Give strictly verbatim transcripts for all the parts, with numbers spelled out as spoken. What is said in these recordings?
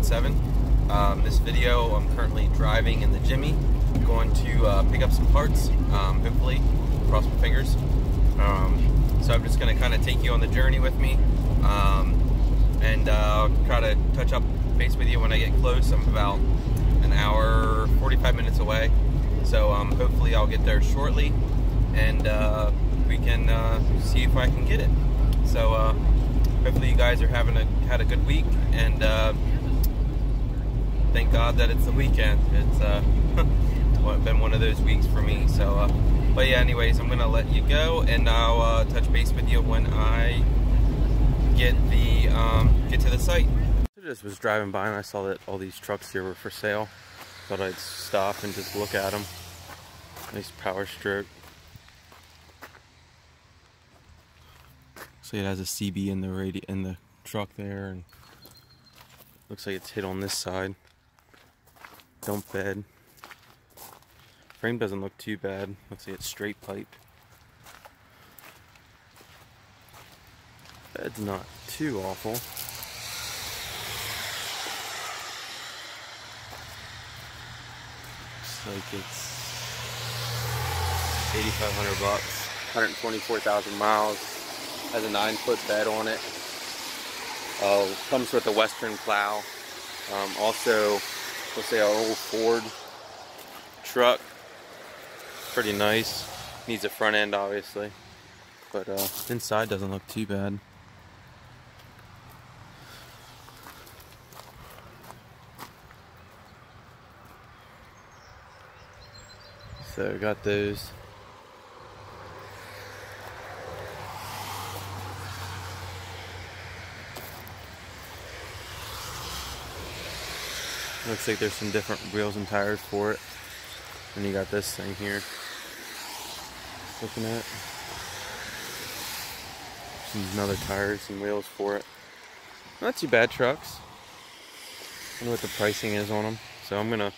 nine one seven. Um, this video, I'm currently driving in the Jimmy, going to uh, pick up some parts, um, hopefully, cross my fingers. Um, so I'm just going to kind of take you on the journey with me, um, and uh, try to touch up base with you when I get close. I'm about an hour, forty-five minutes away, so um, hopefully I'll get there shortly, and uh, we can uh, see if I can get it. So uh, hopefully you guys are having a had a good week, and uh, thank God that it's the weekend. It's uh, been one of those weeks for me. So, uh, but yeah, anyways, I'm gonna let you go, and I'll uh, touch base with you when I get the um, get to the site. I just was driving by and I saw that all these trucks here were for sale. Thought I'd stop and just look at them. Nice power stroke. So it has a C B in the radio in the truck there, and looks like it's hit on this side. Dump bed. Frame doesn't look too bad. Looks like it's straight pipe. Bed's not too awful. Looks like it's eighty-five hundred bucks, one hundred twenty-four thousand miles. Has a nine foot bed on it. Uh, comes with a Western plow. Um, also, we'll say an old Ford truck. Pretty nice. Needs a front end, obviously. But uh, inside doesn't look too bad. So, got those. Looks like there's some different wheels and tires for it. And you got this thing here. Looking at some other tires and wheels for it. Not too bad trucks. I don't know what the pricing is on them. So I'm gonna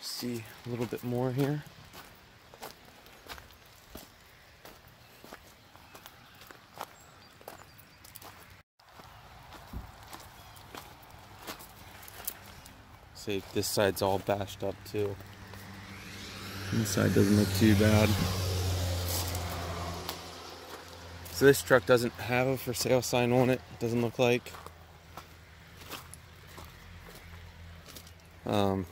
see a little bit more here. See, this side's all bashed up too. Inside doesn't look too bad. So this truck doesn't have a for sale sign on it. Doesn't look like. Um,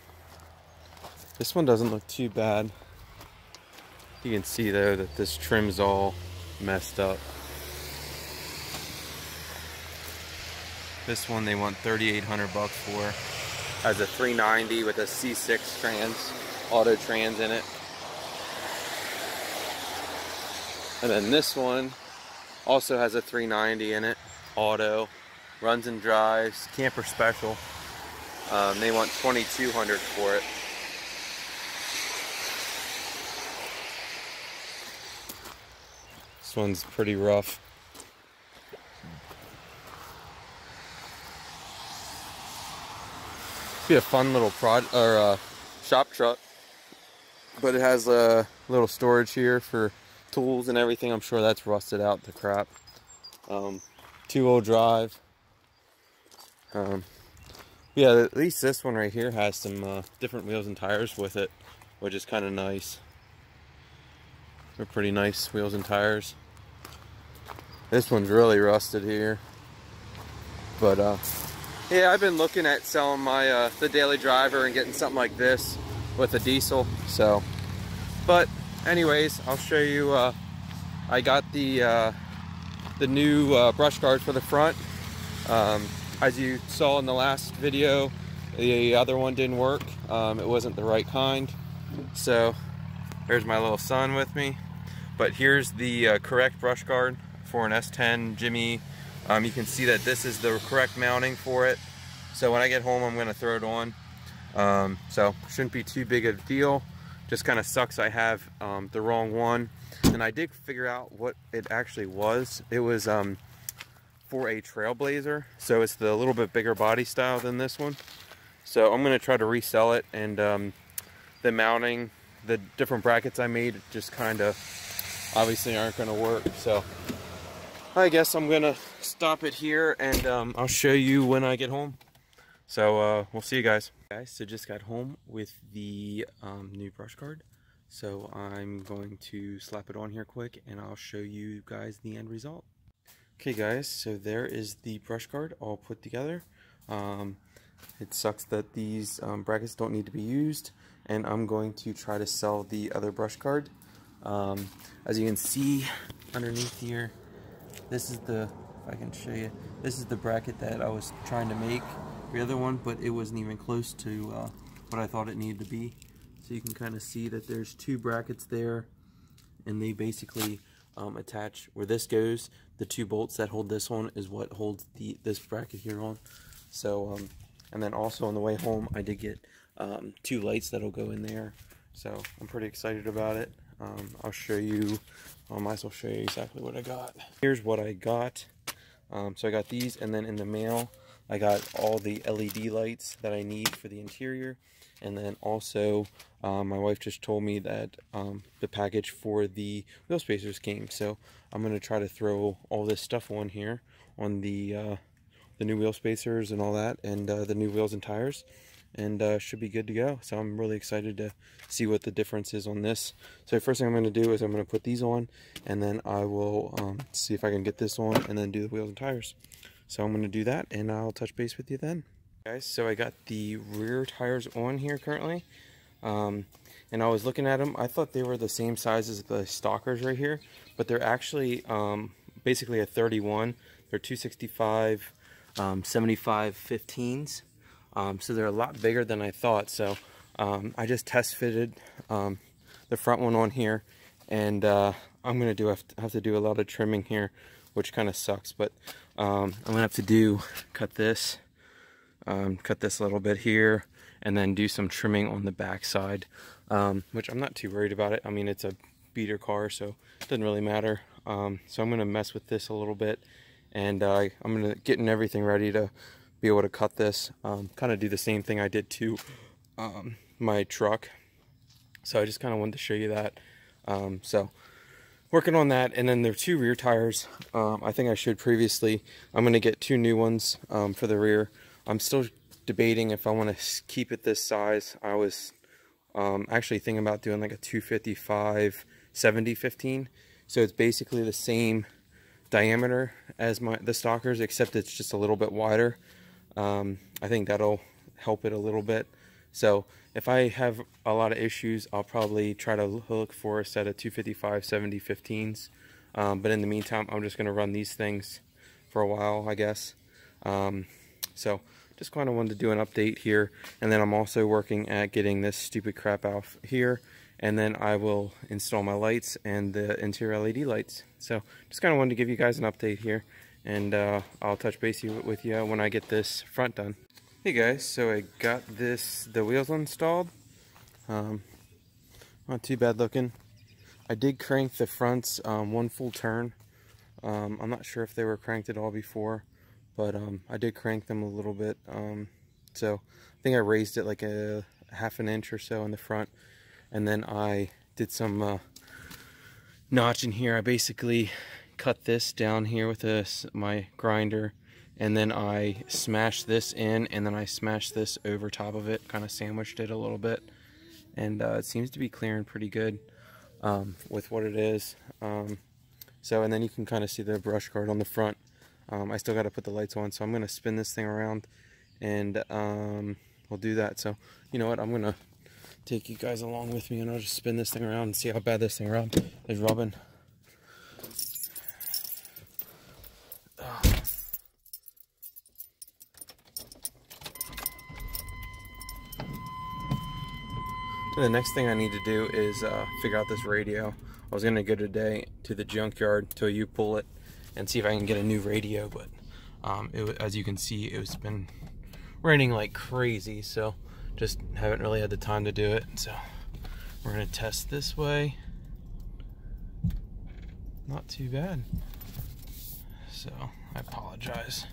this one doesn't look too bad. You can see though that this trim's all messed up. This one they want thirty-eight hundred bucks for. Has a three ninety with a C six trans, auto trans in it. And then this one also has a three ninety in it, auto, runs and drives, camper special. Um, they want twenty-two hundred for it. This one's pretty rough. Be a fun little prod or uh, shop truck, but it has a little storage here for tools and everything. I'm sure that's rusted out to crap. Um, two-wheel drive. Um, yeah, at least this one right here has some uh, different wheels and tires with it, which is kind of nice. They're pretty nice wheels and tires. This one's really rusted here, but uh. Yeah, I've been looking at selling my uh, the daily driver and getting something like this with a diesel. So, but anyways, I'll show you. Uh, I got the uh, the new uh, brush guard for the front. Um, as you saw in the last video, the other one didn't work. Um, it wasn't the right kind. So, there's my little son with me. But here's the uh, correct brush guard for an S ten Jimmy. Um, you can see that this is the correct mounting for it. So when I get home, I'm going to throw it on. Um, so shouldn't be too big of a deal. Just kind of sucks I have um, the wrong one. And I did figure out what it actually was. It was um, for a Trailblazer. So it's the little bit bigger body style than this one. So I'm going to try to resell it. And um, the mounting, the different brackets I made just kind of obviously aren't going to work. So I guess I'm going to stop it here, and um, I'll show you when I get home. So uh, we'll see you guys. Guys, so just got home with the um, new brush guard. So I'm going to slap it on here quick and I'll show you guys the end result. Okay guys, so there is the brush guard all put together. Um, it sucks that these um, brackets don't need to be used, and I'm going to try to sell the other brush guard. Um, as you can see underneath here, this is the, if I can show you, this is the bracket that I was trying to make the other one, but it wasn't even close to uh, what I thought it needed to be. So you can kind of see that there's two brackets there, and they basically um, attach where this goes. The two bolts that hold this on is what holds the this bracket here on. So um, and then also on the way home I did get um, two lights that'll go in there, so I'm pretty excited about it. Um, I'll show you, I might as well show you exactly what I got. Here's what I got. Um, so I got these, and then in the mail I got all the L E D lights that I need for the interior. And then also um, my wife just told me that um, the package for the wheel spacers came. So I'm going to try to throw all this stuff on here, on the, uh, the new wheel spacers and all that, and uh, the new wheels and tires. And uh, should be good to go. So I'm really excited to see what the difference is on this. So first thing I'm going to do is I'm going to put these on, and then I will um, see if I can get this on and then do the wheels and tires. So I'm going to do that, and I'll touch base with you then. Guys, so I got the rear tires on here currently, um, and I was looking at them. I thought they were the same size as the stockers right here, but they're actually um, basically a thirty-one. They're two sixty-five, um, seventy-five, fifteens. Um, so they're a lot bigger than I thought. So um, I just test fitted um, the front one on here, and uh, I'm going to do have to, have to do a lot of trimming here, which kind of sucks, but um, I'm gonna have to do cut this, um, cut this little bit here, and then do some trimming on the back side, um, which I'm not too worried about it. I mean, it's a beater car, so it doesn't really matter. Um, so I'm gonna mess with this a little bit, and uh, I'm gonna getting everything ready to be able to cut this. Um, kind of do the same thing I did to um, my truck. So I just kind of wanted to show you that. Um, so. Working on that, and then there are two rear tires. Um, I think I showed previously. I'm going to get two new ones um, for the rear. I'm still debating if I want to keep it this size. I was um, actually thinking about doing like a two fifty-five, seventy, fifteen. So it's basically the same diameter as my the stockers, except it's just a little bit wider. Um, I think that'll help it a little bit. So if I have a lot of issues, I'll probably try to look for a set of two fifty-five, seventy, fifteens. Um, but in the meantime, I'm just going to run these things for a while, I guess. Um, so just kind of wanted to do an update here. And then I'm also working at getting this stupid crap out here. And then I will install my lights and the interior L E D lights. So just kind of wanted to give you guys an update here. And uh, I'll touch base with you when I get this front done. Hey guys, so I got this, the wheels installed, um, not too bad looking. I did crank the fronts um, one full turn. um, I'm not sure if they were cranked at all before, but um, I did crank them a little bit, um, so I think I raised it like a half an inch or so in the front, and then I did some uh, notch in here. I basically cut this down here with a, my grinder. And then I smashed this in, and then I smashed this over top of it, kind of sandwiched it a little bit. And uh, it seems to be clearing pretty good um, with what it is. Um, so, and then you can kind of see the brush guard on the front. Um, I still got to put the lights on, so I'm going to spin this thing around, and um, we'll do that. So, you know what, I'm going to take you guys along with me, and I'll just spin this thing around and see how bad this thing rub is rubbing. The next thing I need to do is uh, figure out this radio. I was going to go today to the junkyard till you pull it and see if I can get a new radio, but um, it, as you can see, it's been raining like crazy, so just haven't really had the time to do it. So we're going to test this way. Not too bad. So I apologize.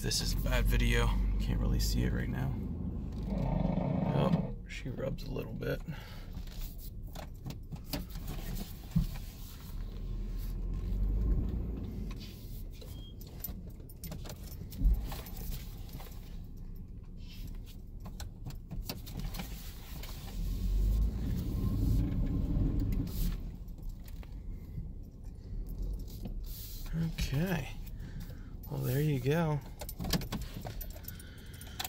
This is a bad video. Can't really see it right now. Oh. She rubs a little bit. Okay, well there you go.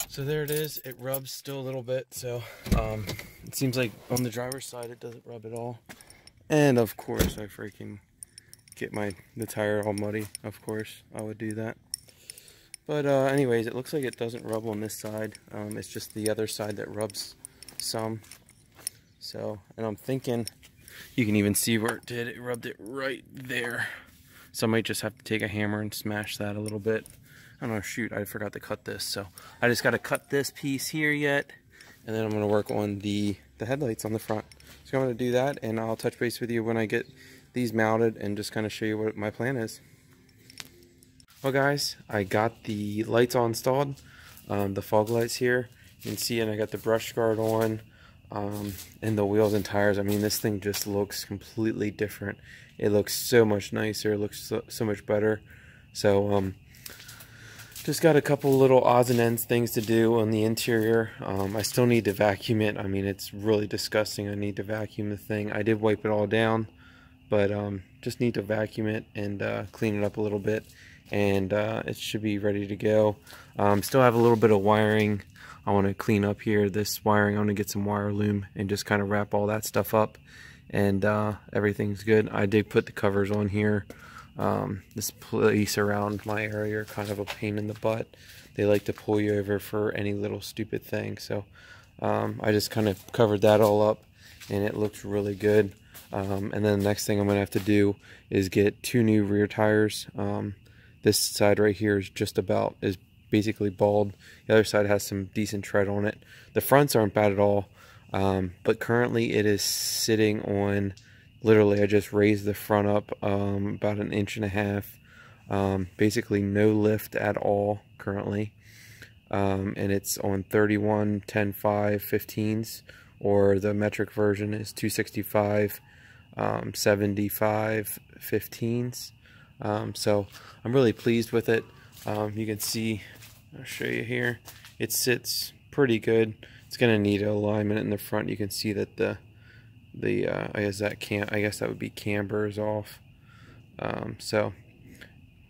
So there it is. It rubs still a little bit, so um, it seems like on the driver's side it doesn't rub at all. And of course I freaking get my the tire all muddy. Of course I would do that. But uh, anyways, it looks like it doesn't rub on this side. Um, it's just the other side that rubs some. So, and I'm thinking, you can even see where it did. It rubbed it right there. So I might just have to take a hammer and smash that a little bit. I don't know, shoot, I forgot to cut this. So I just got to cut this piece here yet. And then I'm going to work on the, the headlights on the front. So I'm going to do that, and I'll touch base with you when I get these mounted and just kind of show you what my plan is. Well guys, I got the lights all installed, um, the fog lights here. You can see, and I got the brush guard on, um, and the wheels and tires. I mean, this thing just looks completely different. It looks so much nicer, it looks so, so much better. So, um, just got a couple little odds and ends things to do on the interior. Um, I still need to vacuum it. I mean, it's really disgusting. I need to vacuum the thing. I did wipe it all down, but um, just need to vacuum it and uh, clean it up a little bit. And uh, it should be ready to go. Um, still have a little bit of wiring I want to clean up here. This wiring, I'm going to get some wire loom and just kind of wrap all that stuff up. And uh, everything's good. I did put the covers on here. Um, this place around my area are kind of a pain in the butt. They like to pull you over for any little stupid thing. So um, I just kind of covered that all up. And it looks really good. Um, and then the next thing I'm going to have to do is get two new rear tires. Um, This side right here is just about, is basically bald. The other side has some decent tread on it. The fronts aren't bad at all, um, but currently it is sitting on, literally I just raised the front up um, about an inch and a half. Um, basically no lift at all currently. Um, and it's on thirty-one, ten, five, fifteens, or the metric version is two sixty-five, um, seventy-five, fifteens. Um, so I'm really pleased with it. Um, you can see, I'll show you here, it sits pretty good. It's going to need an alignment in the front. You can see that the, the uh, I guess that can't, I guess that would be camber is off. Um, so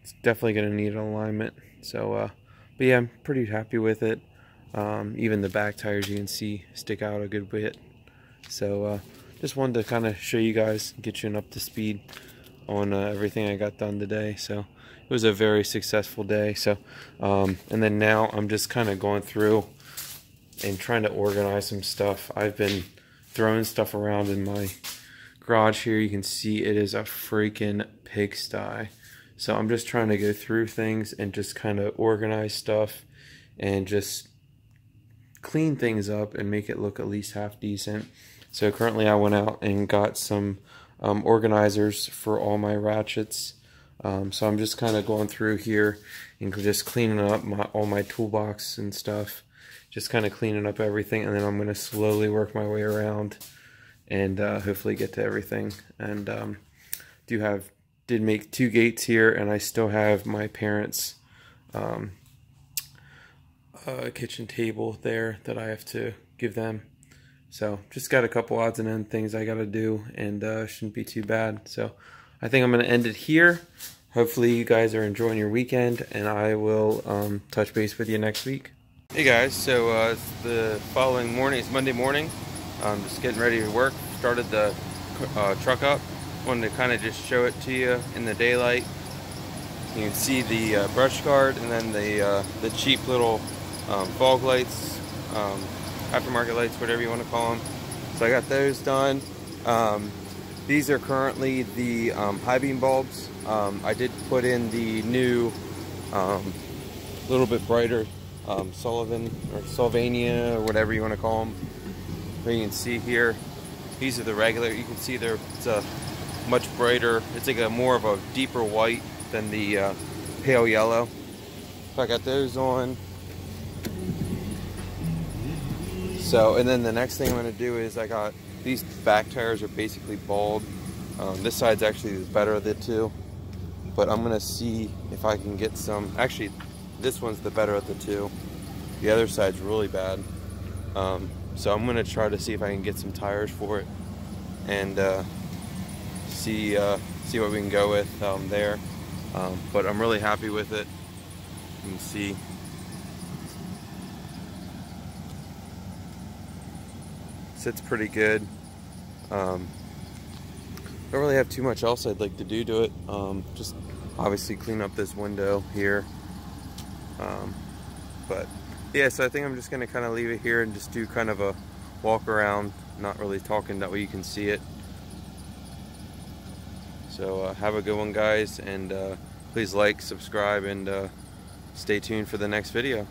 it's definitely going to need an alignment. So, uh, but yeah, I'm pretty happy with it. Um, even the back tires you can see stick out a good bit. So uh, just wanted to kind of show you guys, get you an up to speed on uh, everything I got done today. So it was a very successful day. So um, and then now I'm just kind of going through and trying to organize some stuff. I've been throwing stuff around in my garage here. You can see it is a freaking pigsty. So I'm just trying to go through things and just kind of organize stuff and just clean things up and make it look at least half decent. So currently I went out and got some Um, organizers for all my ratchets. Um, so I'm just kind of going through here and just cleaning up my, all my toolbox and stuff. Just kind of cleaning up everything, and then I'm going to slowly work my way around and uh, hopefully get to everything. And um, do have did make two gates here, and I still have my parents' um, uh, kitchen table there that I have to give them. So just got a couple odds and ends things I got to do, and uh, shouldn't be too bad. So I think I'm going to end it here. Hopefully you guys are enjoying your weekend, and I will um, touch base with you next week. Hey guys, so uh, it's the following morning. It's Monday morning. I'm just getting ready to work. Started the uh, truck up. Wanted to kind of just show it to you in the daylight. You can see the uh, brush guard, and then the, uh, the cheap little um, fog lights. Um, aftermarket lights, whatever you want to call them. So I got those done. Um, these are currently the um, high beam bulbs. Um, I did put in the new, um, little bit brighter um, Sullivan or Sylvania or whatever you want to call them. But you can see here, these are the regular. You can see they're it's a much brighter. It's like a more of a deeper white than the uh, pale yellow. So I got those on. So, and then the next thing I'm going to do is I got, these back tires are basically bald. Um, this side's actually the better of the two. But I'm going to see if I can get some, actually, this one's the better of the two. The other side's really bad. Um, so I'm going to try to see if I can get some tires for it. And uh, see, uh, see what we can go with um, there. Um, but I'm really happy with it. You can see. Sits pretty good. Um, don't really have too much else I'd like to do to it. Um, just obviously clean up this window here. Um, but yeah, so I think I'm just gonna kind of leave it here and just do kind of a walk around, not really talking, that way you can see it. So uh, have a good one, guys, and uh, please like, subscribe, and uh, stay tuned for the next video.